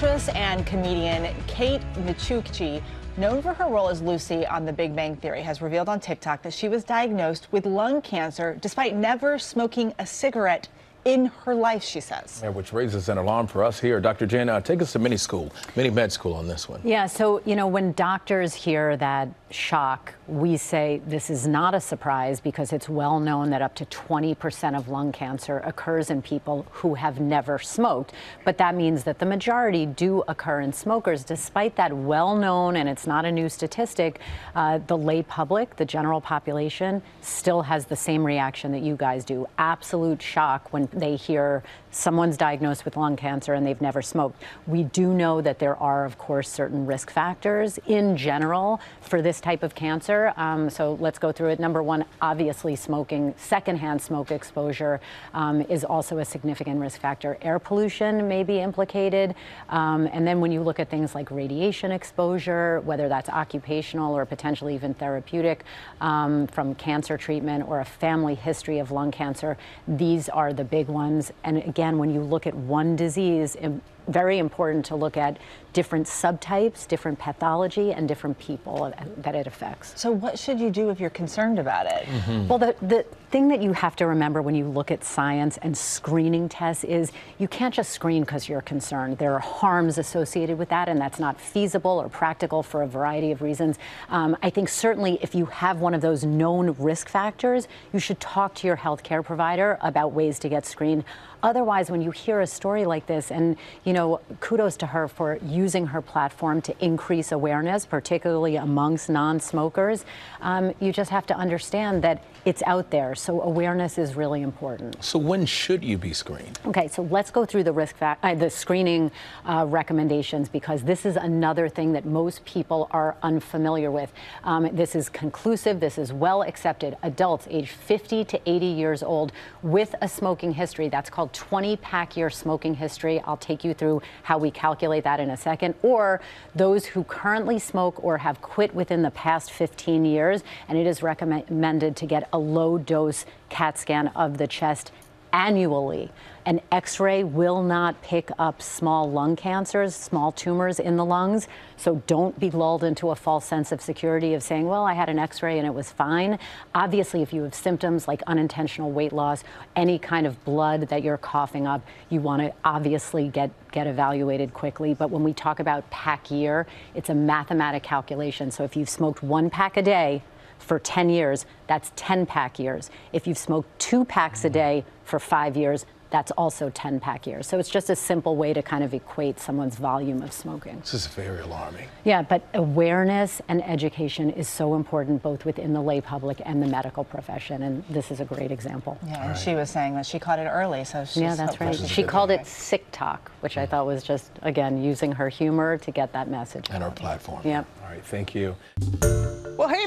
Actress and comedian Kate Micucci, known for her role as Lucy on The Big Bang Theory, has revealed on TikTok that she was diagnosed with lung cancer despite never smoking a cigarette in her life, she says. Yeah, which raises an alarm for us here. Dr. Jen, take us to mini med school on this one. Yeah, so, you know, when doctors hear that shock, we say this is not a surprise because it's well known that up to 20% of lung cancer occurs in people who have never smoked. But that means that the majority do occur in smokers. Despite that well-known, and it's not a new statistic, the lay public, the general population, still has the same reaction that you guys do. Absolute shock when they hear someone's diagnosed with lung cancer and they've never smoked. We do know that there are, of course, certain risk factors in general for this type of cancer. So let's go through it. Number one, obviously smoking. Secondhand smoke exposure is also a significant risk factor. Air pollution may be implicated. And then when you look at things like radiation exposure, whether that's occupational or potentially even therapeutic from cancer treatment or a family history of lung cancer, these are the big ones. And again, when you look at one disease, very important to look at different subtypes, different pathology, and different people that it affects. So what should you do if you're concerned about it? Mm-hmm. Well, the thing that you have to remember when you look at science and screening tests is you can't just screen because you're concerned. There are harms associated with that, and that's not feasible or practical for a variety of reasons. I think certainly if you have one of those known risk factors, you should talk to your healthcare provider about ways to get screened. Otherwise, when you hear a story like this, and you know, kudos to her for using her platform to increase awareness, particularly amongst non-smokers, you just have to understand that it's out there. So awareness is really important. So when should you be screened? Okay, so let's go through the screening recommendations, because this is another thing that most people are unfamiliar with. This is conclusive. This is well accepted. Adults aged 50 to 80 years old with a smoking history. That's called 20-pack-year smoking history. I'll take you through how we calculate that in a second. Or those who currently smoke or have quit within the past 15 years. And it is recommended to get a low-dose CAT scan of the chest annually. An X-ray will not pick up small lung cancers, small tumors in the lungs. So don't be lulled into a false sense of security of saying, well, I had an X-ray and it was fine. Obviously, if you have symptoms like unintentional weight loss, any kind of blood that you're coughing up, you want to obviously get evaluated quickly. But when we talk about pack year, it's a mathematic calculation. So if you've smoked one pack a day for 10 years, that's 10-pack years. If you've smoked 2 packs a day for 5 years, that's also 10-pack years. So it's just a simple way to kind of equate someone's volume of smoking. This is very alarming. Yeah, but awareness and education is so important, both within the lay public and the medical profession, and this is a great example. Yeah, and she was saying that she caught it early, so she's... Yeah, that's right. She called it sick talk, which I thought was just, again, using her humor to get that message. And her platform. Yep. All right, thank you. Well, hey